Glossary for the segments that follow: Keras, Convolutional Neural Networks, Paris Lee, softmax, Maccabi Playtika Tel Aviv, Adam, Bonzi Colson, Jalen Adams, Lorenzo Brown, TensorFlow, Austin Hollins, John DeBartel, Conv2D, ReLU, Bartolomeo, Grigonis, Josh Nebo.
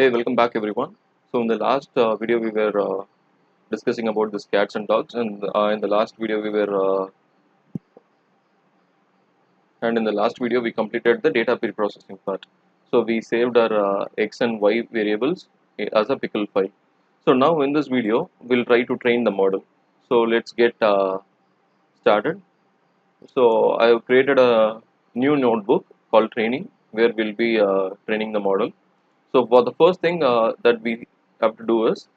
Hey, welcome back everyone. So in the last video we were discussing about this cats and dogs, and in the last video we completed the data pre-processing part. So we saved our x and y variables as a pickle file. So now in this video we'll try to train the model. So let's get started. So I have created a new notebook called training, where we'll be training the model. So for the first thing that we have to do is,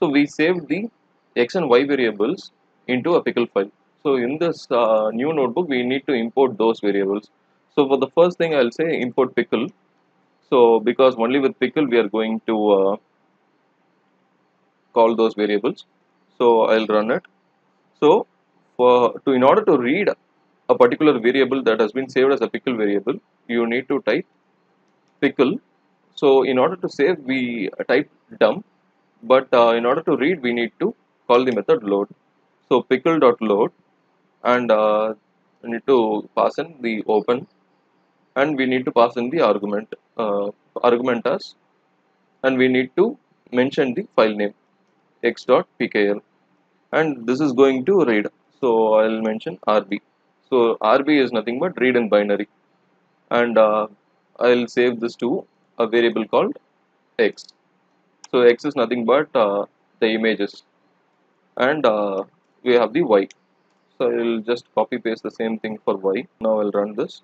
so we saved the x and y variables into a pickle file. So in this new notebook, we need to import those variables. So for the first thing, I'll say import pickle. So because only with pickle, we are going to call those variables. So I'll run it. So in order to read a particular variable that has been saved as a pickle variable, you need to type pickle. So in order to save, we type dump, but in order to read, we need to call the method load. So pickle.load, and we need to pass in the open, and we need to pass in the argument, argument as, and we need to mention the file name x.pkl, and this is going to read. So I'll mention RB. So RB is nothing but read in binary, and I'll save this to a variable called x. So x is nothing but the images, and we have the y. So I'll just copy paste the same thing for y. Now I'll run this.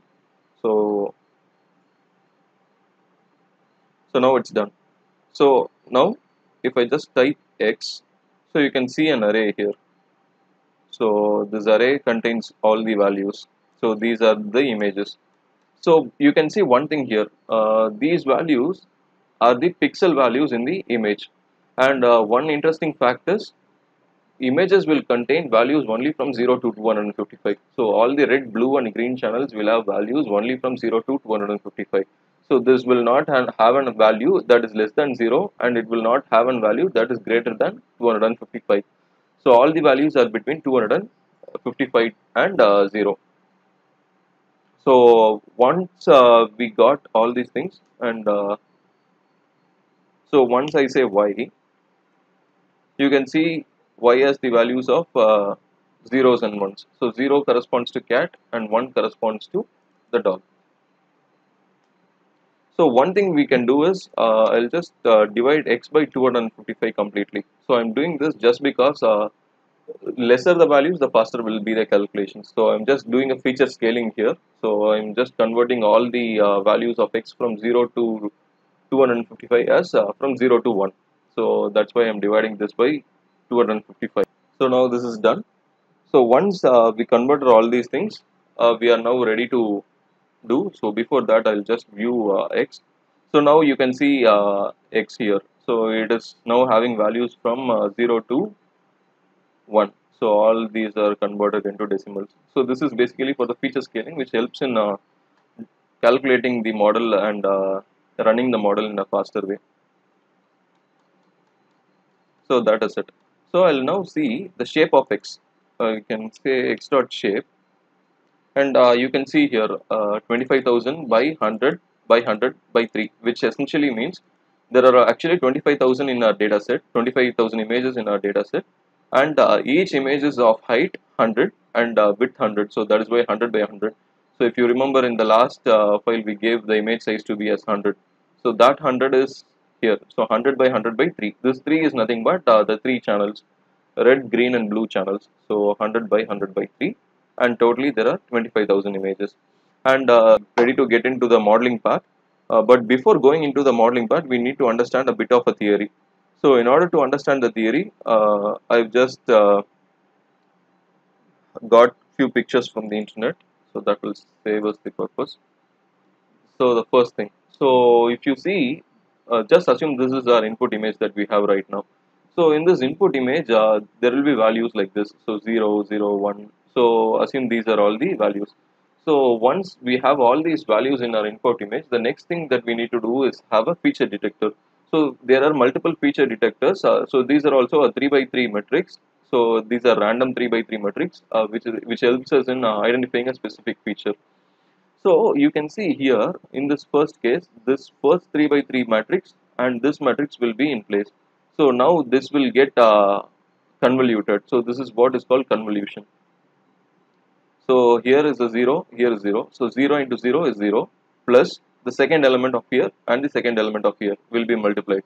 So now it's done. So now if I just type x, so you can see an array here. So this array contains all the values. So these are the images. So you can see one thing here, these values are the pixel values in the image, and one interesting fact is images will contain values only from 0 to 255. So all the red, blue and green channels will have values only from 0 to 255. So this will not have a value that is less than 0, and it will not have a value that is greater than 255. So all the values are between 255 and 0. So once we got all these things, and so once I say y, you can see y has the values of zeros and ones. So 0 corresponds to cat and 1 corresponds to the dog. So one thing we can do is, I'll just divide x by 255 completely. So I'm doing this just because lesser the values, the faster will be the calculation. So I'm just doing a feature scaling here. So I'm just converting all the values of x from 0 to 255 as from 0 to 1. So that's why I'm dividing this by 255. So now this is done. So once we convert all these things, we are now ready to do. So before that, I'll just view x. So now you can see x here. So it is now having values from 0 to 1. So all these are converted into decimals. So this is basically for the feature scaling, which helps in calculating the model and running the model in a faster way. So that is it. So I'll now see the shape of x. You can say x dot shape, and you can see here 25,000 by 100 by 100 by 3, which essentially means there are actually 25,000 in our data set, 25,000 images in our data set. And each image is of height 100 and width 100, so that is why 100 by 100. So if you remember, in the last file we gave the image size to be as 100. So that 100 is here. So 100 by 100 by 3. This 3 is nothing but the 3 channels, red, green and blue channels. So 100 by 100 by 3, and totally there are 25,000 images. And ready to get into the modeling part. But before going into the modeling part, we need to understand a bit of a theory. So in order to understand the theory, I've just got few pictures from the internet, so that will save us the purpose. So the first thing, so if you see, just assume this is our input image that we have right now. So in this input image, there will be values like this, so 0, 0, 1, so assume these are all the values. So once we have all these values in our input image, the next thing that we need to do is have a feature detector. So there are multiple feature detectors. So these are also a 3 by 3 matrix. So these are random 3 by 3 matrix, which helps us in identifying a specific feature. So you can see here in this first case, this first 3 by 3 matrix and this matrix will be in place. So now this will get convoluted. So this is what is called convolution. So here is a 0, here is 0. So 0 into 0 is 0 plus the second element of here and the second element of here will be multiplied.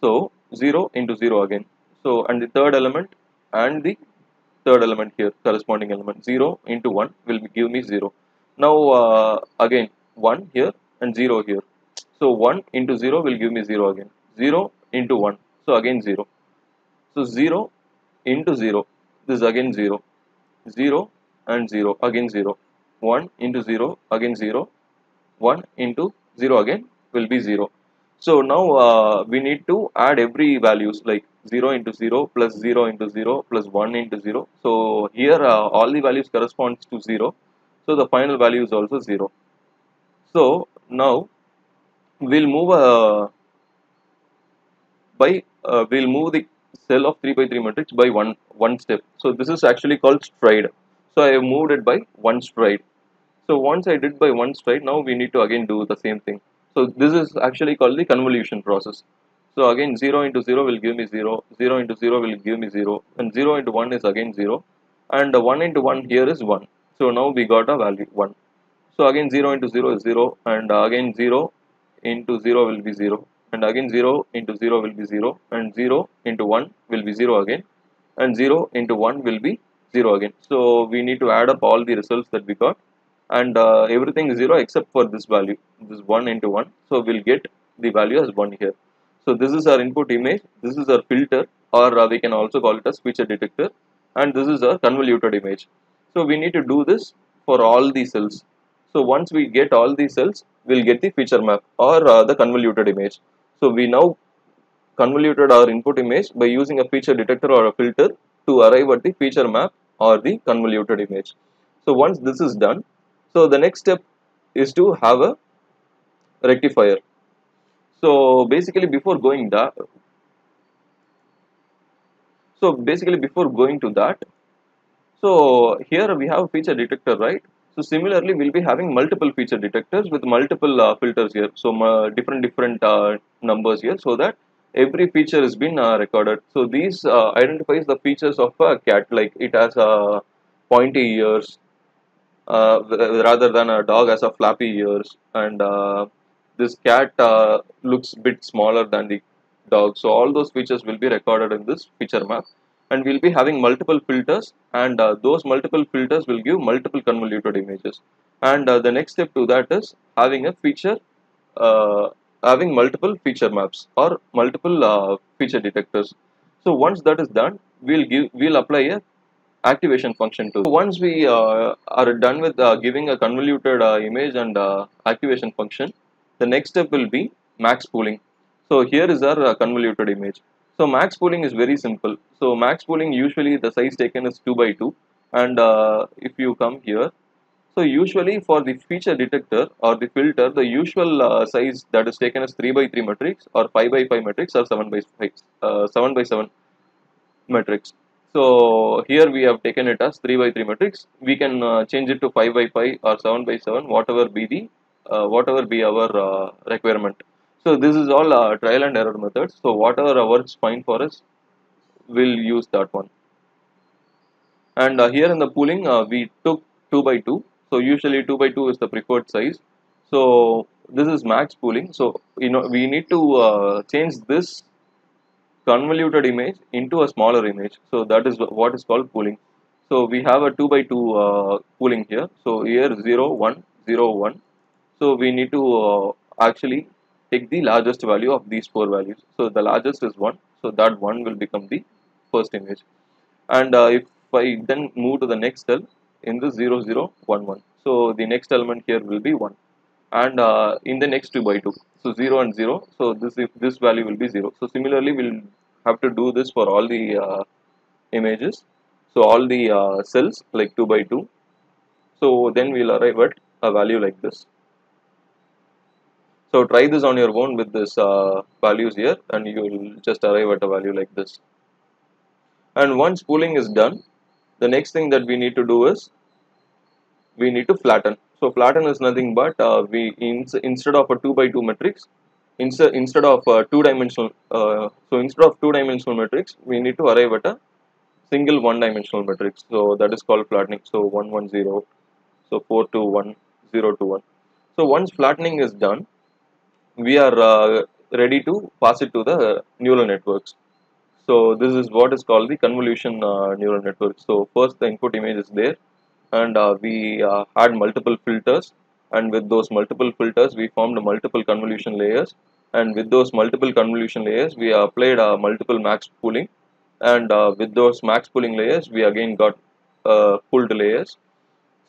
So 0 into 0 again. So and the third element and the third element here, corresponding element 0 into 1 will give me 0. Now again 1 here and 0 here. So 1 into 0 will give me 0 again. 0 into 1. So again 0. So 0 into 0. This is again 0. 0 and 0. Again 0. 1 into 0. Again 0. 1 into 0 again will be 0. So now we need to add every values like 0 into 0 plus 0 into 0 plus 1 into 0. So here all the values corresponds to 0. So the final value is also 0. So now we'll move the cell of 3 by 3 matrix by one step. So this is actually called stride. So I have moved it by one stride. So once I did by one stride, now we need to again do the same thing. So this is actually called the convolution process. So again 0 into 0 will give me 0, 0 into 0 will give me 0, and 0 into 1 is again 0, and 1 into 1 here is 1. So now we got a value 1. So again 0 into 0 is 0, and again 0 into 0 will be 0, and again 0 into 0 will be 0, and 0 into 1 will be 0 again, and 0 into 1 will be 0 again. So we need to add up all the results that we got, and everything is 0 except for this value, this 1 into 1. So we'll get the value as 1 here. So this is our input image, this is our filter, or we can also call it a switcher detector, and this is our convoluted image. So we need to do this for all the cells. So once we get all these cells, we'll get the feature map or the convoluted image. So we now convoluted our input image by using a feature detector or a filter to arrive at the feature map or the convoluted image. So once this is done, so the next step is to have a rectifier. So basically before going to that, so here we have a feature detector, right? So similarly, we'll be having multiple feature detectors with multiple filters here. So different numbers here, so that every feature has been recorded. So these identifies the features of a cat, like it has pointy ears rather than a dog has a flappy ears, and this cat looks a bit smaller than the dog. So all those features will be recorded in this feature map. And we'll be having multiple filters, and those multiple filters will give multiple convoluted images. And the next step to that is having a feature, having multiple feature maps or multiple feature detectors. So once that is done, we'll apply a activation function to. So once we are done with giving a convoluted image and activation function, the next step will be max pooling. So here is our convoluted image. So max pooling is very simple. So max pooling, usually the size taken is 2 by 2, and if you come here, so usually for the feature detector or the filter, the usual size that is taken is 3 by 3 matrix or 5 by 5 matrix or 7 by 7 matrix. So here we have taken it as 3 by 3 matrix. We can change it to 5 by 5 or 7 by 7, whatever be our requirement. So this is all trial and error methods. So whatever works fine for us, we'll use that one. And here in the pooling, we took 2 by 2. So usually 2 by 2 is the preferred size. So this is max pooling. So we need to change this convoluted image into a smaller image. So that is what is called pooling. So we have a 2 by 2 pooling here. So here 0, 1, 0, 1. So we need to actually take the largest value of these four values. So the largest is 1, so that 1 will become the first image. And if I then move to the next cell in the 0, 0, 1, 1. So the next element here will be 1, and in the next 2 by 2. So 0 and 0, so this value will be 0. So similarly, we'll have to do this for all the images. So all the cells like 2 by 2. So then we'll arrive at a value like this. So try this on your own with this values here, and you will just arrive at a value like this. And once pooling is done, the next thing that we need to do is we need to flatten. So flatten is nothing but instead of a 2 by 2 matrix, instead of two-dimensional matrix, we need to arrive at a single one-dimensional matrix. So that is called flattening. So 1 1 0, so 4 2 1, 0 2 1. So once flattening is done, we are ready to pass it to the neural networks. So this is what is called the convolution neural network. So first the input image is there, and we had multiple filters, and with those multiple filters we formed multiple convolution layers, and with those multiple convolution layers we applied multiple max pooling, and with those max pooling layers we again got pooled layers.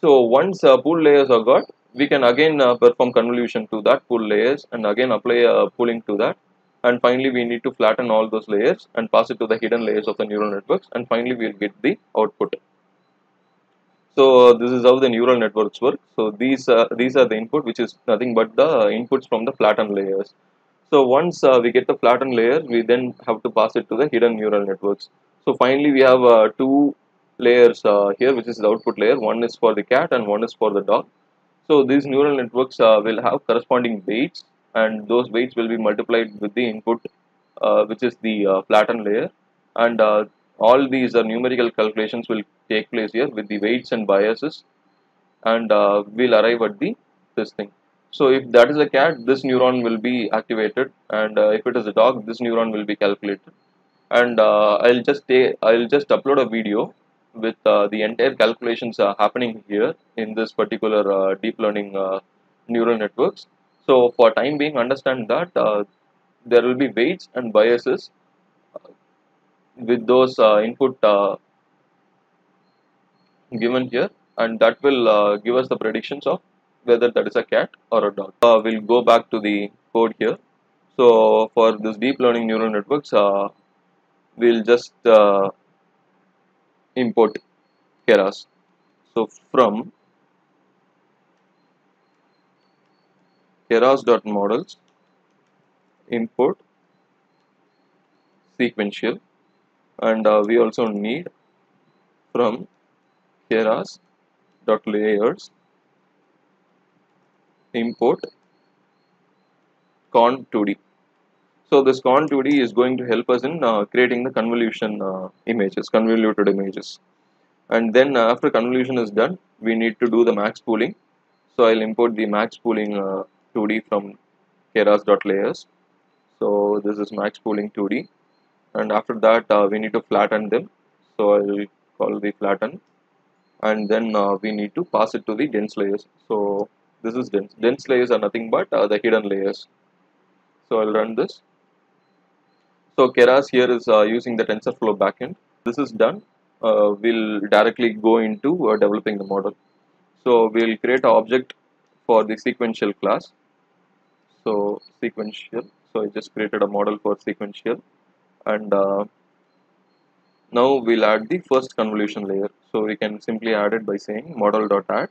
So once pooled layers are got, we can again perform convolution to that pooled layers and again apply pooling to that, and finally we need to flatten all those layers and pass it to the hidden layers of the neural networks, and finally we will get the output. So this is how the neural networks work. So these are the input, which is nothing but the inputs from the flattened layers. So once we get the flattened layers, we then have to pass it to the hidden neural networks. So finally we have two layers here, which is the output layer. One is for the cat and one is for the dog. So these neural networks will have corresponding weights, and those weights will be multiplied with the input, which is the flattened layer, and all these are numerical calculations will take place here with the weights and biases, and we'll arrive at this thing. So if that is a cat, this neuron will be activated, and if it is a dog, this neuron will be calculated. And I'll just upload a video with the entire calculations happening here in this particular deep learning neural networks. So for time being, understand that there will be weights and biases with those input given here, and that will give us the predictions of whether that is a cat or a dog. We'll go back to the code here. So for this deep learning neural networks, we'll just import Keras. So from keras.models import sequential, and we also need from keras.layers import con2d. So this con2d is going to help us in creating the convolution images, convoluted images. And then after convolution is done, we need to do the max pooling. So I'll import the max pooling 2d from keras.layers. So this is max pooling 2d, and after that we need to flatten them. So I'll call the flatten, and then we need to pass it to the dense layers. So this is dense. Dense layers are nothing but the hidden layers. So I'll run this. So Keras here is using the TensorFlow backend. This is done. We'll directly go into developing the model. So we'll create an object for the sequential class. So sequential. So I just created a model for sequential, and now we'll add the first convolution layer. So we can simply add it by saying model.add.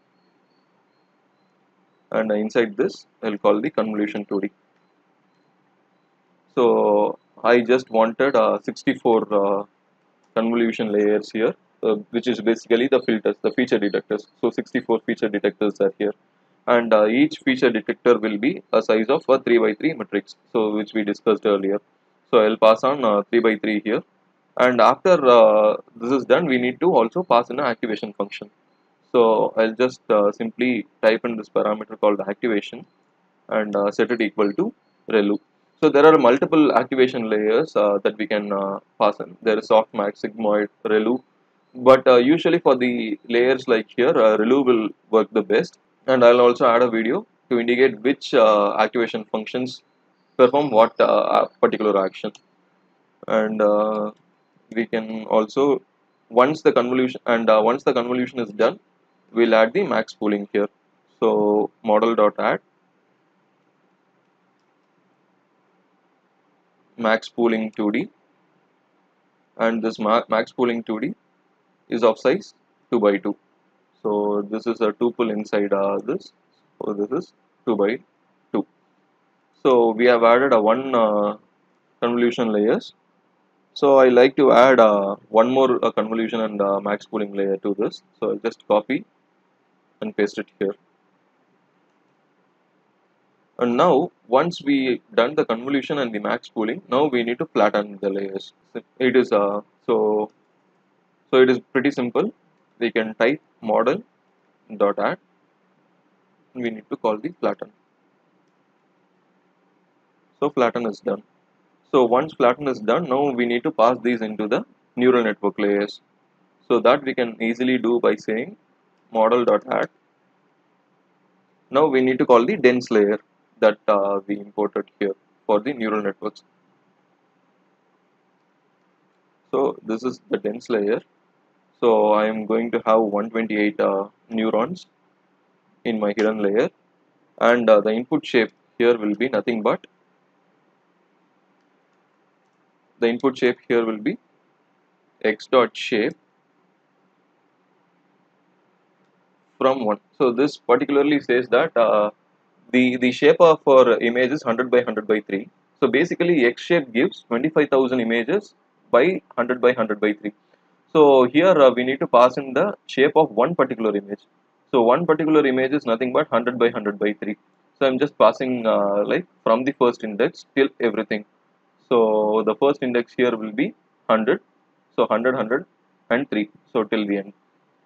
And inside this, I'll call the convolution 2D. So I just wanted 64 convolution layers here, which is basically the filters, the feature detectors. So 64 feature detectors are here, and each feature detector will be a size of a 3x3 matrix, so which we discussed earlier. So I'll pass on 3x3 here, and after this is done, we need to also pass in an activation function. So I'll just simply type in this parameter called activation, and set it equal to relu. So there are multiple activation layers that we can pass in. There is softmax, sigmoid, relu, but usually for the layers like here, relu will work the best. And I'll also add a video to indicate which activation functions perform what particular action. And we can also, once the convolution is done, we'll add the max pooling here. So model.add max pooling 2D, and this max pooling 2D is of size 2x2. So this is a tuple inside this. So this is 2x2. So we have added a one convolution layers. So I like to add one more convolution and max pooling layer to this. So I'll just copy and paste it here. And now once we done the convolution and the max pooling, now we need to flatten the layers. It is so it is pretty simple. We can type model dot add. We need to call the flatten. So flatten is done. So once flatten is done, now we need to pass these into the neural network layers. So that we can easily do by saying model dot add. Now we need to call the dense layer that we imported here for the neural networks. So this is the dense layer. So I am going to have 128 neurons in my hidden layer, and the input shape here will be nothing but x dot shape from 1. So this particularly says that the shape of our image is 100 by 100 by 3. So basically X shape gives 25,000 images by 100 by 100 by 3. So here we need to pass in the shape of one particular image. So one particular image is nothing but 100 by 100 by 3. So I'm just passing like from the first index till everything. So the first index here will be 100. So 100, 100 and 3. So till the end.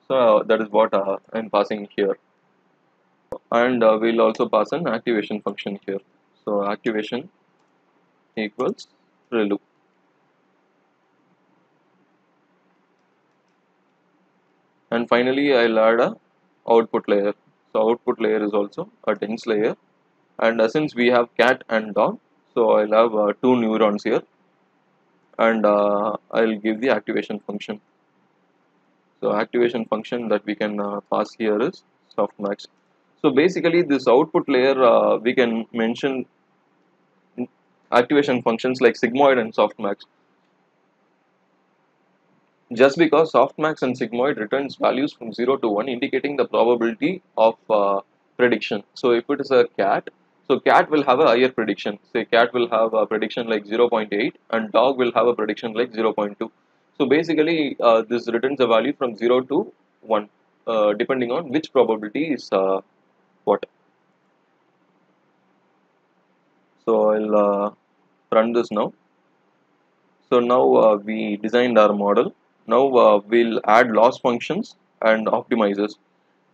So that is what I'm passing here. And we'll also pass an activation function here. So activation equals ReLU. And finally I'll add a output layer. So output layer is also a dense layer. And since we have cat and dog, so I'll have two neurons here. And I'll give the activation function. So activation function that we can pass here is softmax. So basically this output layer we can mention activation functions like sigmoid and softmax. Just because softmax and sigmoid returns values from 0 to 1 indicating the probability of prediction. So if it is a cat, so cat will have a higher prediction. Say cat will have a prediction like 0.8 and dog will have a prediction like 0.2. So basically this returns a value from 0 to 1 depending on which probability is what. So I'll run this now. So now we designed our model. Now we'll add loss functions and optimizers.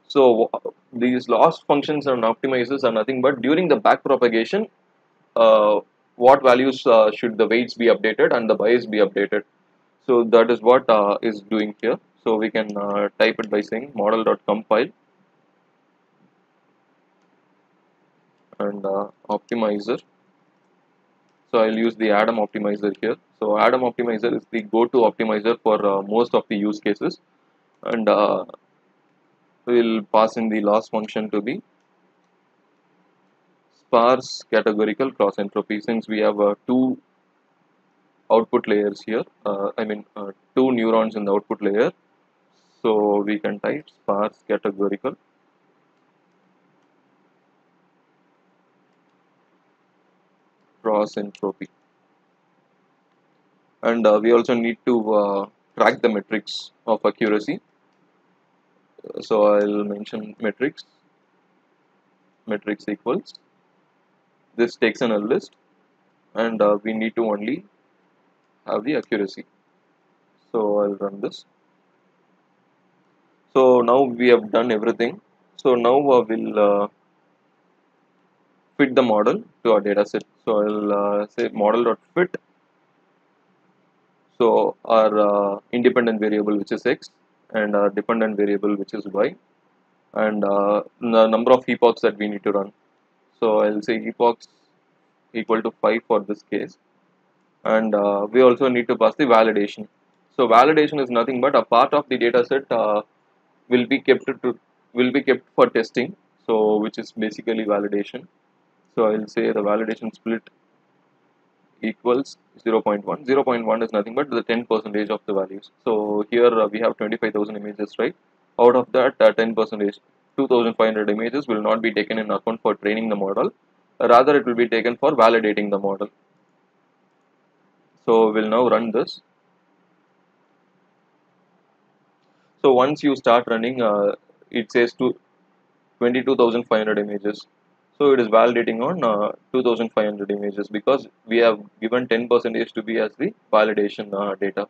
So these loss functions and optimizers are nothing but during the back propagation what values should the weights be updated and the bias be updated. So that is what is doing here. So we can type it by saying model.compile and optimizer. So I'll use the Adam optimizer here. So Adam optimizer is the go-to optimizer for most of the use cases, and we'll pass in the loss function to be sparse categorical cross entropy, since we have two output layers here, two neurons in the output layer. So we can type sparse categorical cross entropy, and we also need to track the metrics of accuracy. So I'll mention matrix. Matrix equals this takes an L list, and we need to only have the accuracy. So I'll run this. So now we have done everything. So now we'll fit the model to our data set. So I'll say model.fit. So our independent variable, which is X, and our dependent variable, which is Y, and the number of epochs that we need to run. So I'll say epochs equal to 5 for this case. And we also need to pass the validation. So validation is nothing but a part of the data set will be kept for testing, so which is basically validation. So I'll say the validation split equals 0.1. 0.1 is nothing but the 10% of the values. So here we have 25,000 images, right? Out of that 10%, 2,500 images will not be taken in account for training the model. Rather, it will be taken for validating the model. So we'll now run this. So once you start running, it says to 22,500 images. So it is validating on 2500 images because we have given 10% to be as the validation data.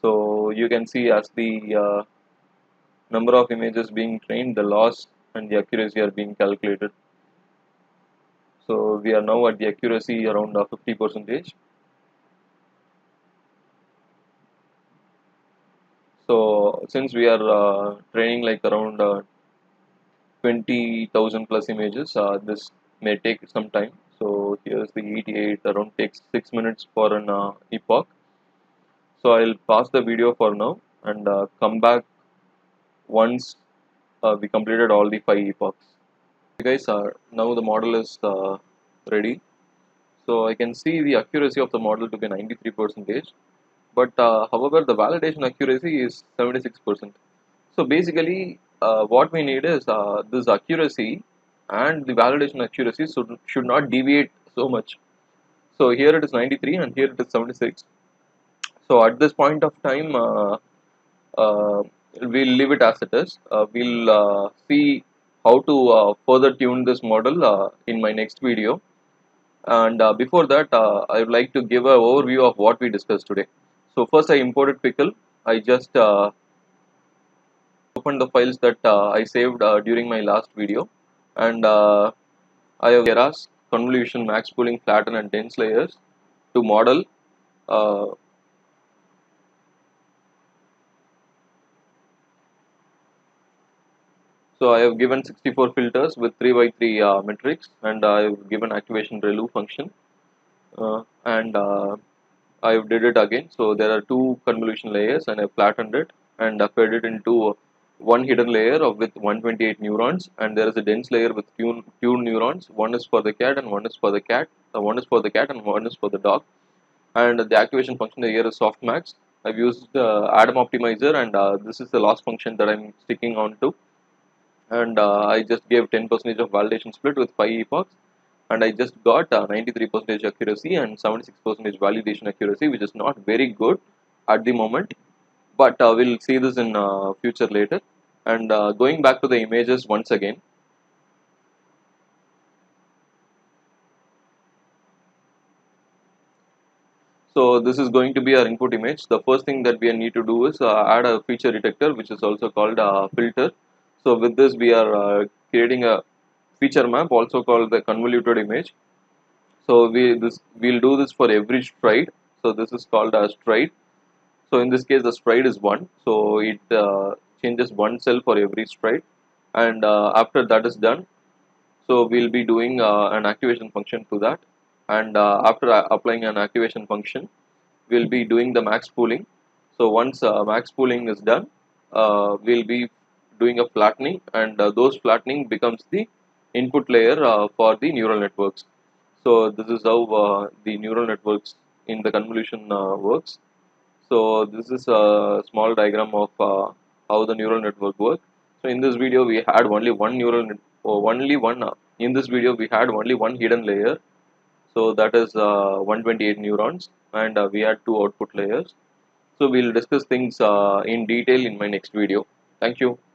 So you can see as the number of images being trained, the loss and the accuracy are being calculated. So we are now at the accuracy around 50%. So since we are training like around 20,000 plus images, this may take some time. So here's the ETA, it around takes 6 minutes for an epoch. So I'll pause the video for now and come back once we completed all the 5 epochs. Okay guys, now the model is ready. So I can see the accuracy of the model to be 93%, but however the validation accuracy is 76%. So basically what we need is this accuracy and the validation accuracy should not deviate so much. So here it is 93 and here it is 76. So at this point of time we'll leave it as it is. We'll see how to further tune this model in my next video. And before that I would like to give an overview of what we discussed today. So first I imported Pickle. I just opened the files that I saved during my last video, and I have Keras, convolution, max pooling, flatten and dense layers to model so I have given 64 filters with 3x3 matrix, and I have given activation ReLU function and I have did it again. So there are 2 convolution layers and I have flattened it and fed it into one hidden layer with 128 neurons, and there is a dense layer with 2 neurons. One is for the cat and one is for the cat, one is for the cat and one is for the dog. And the activation function here is softmax. I've used Adam optimizer, and this is the loss function that I'm sticking on to. And I just gave 10% of validation split with 5 epochs, and I just got 93% accuracy and 76% validation accuracy, which is not very good at the moment, but we'll see this in future later. And going back to the images once again. So this is going to be our input image. The first thing that we need to do is add a feature detector, which is also called a filter. So with this we are creating a feature map, also called the convoluted image. So we'll do this for every stride. So this is called a stride. So in this case the stride is 1, so it changes one cell for every stride. And after that is done, so we'll be doing an activation function to that. And after applying an activation function, we'll be doing the max pooling. So once max pooling is done, we'll be doing a flattening, and those flattening becomes the input layer for the neural networks. So this is how the neural networks in the convolution works. So this is a small diagram of how the neural network works. So in this video we had only one hidden layer. So that is 128 neurons, and we had 2 output layers. So we'll discuss things in detail in my next video. Thank you.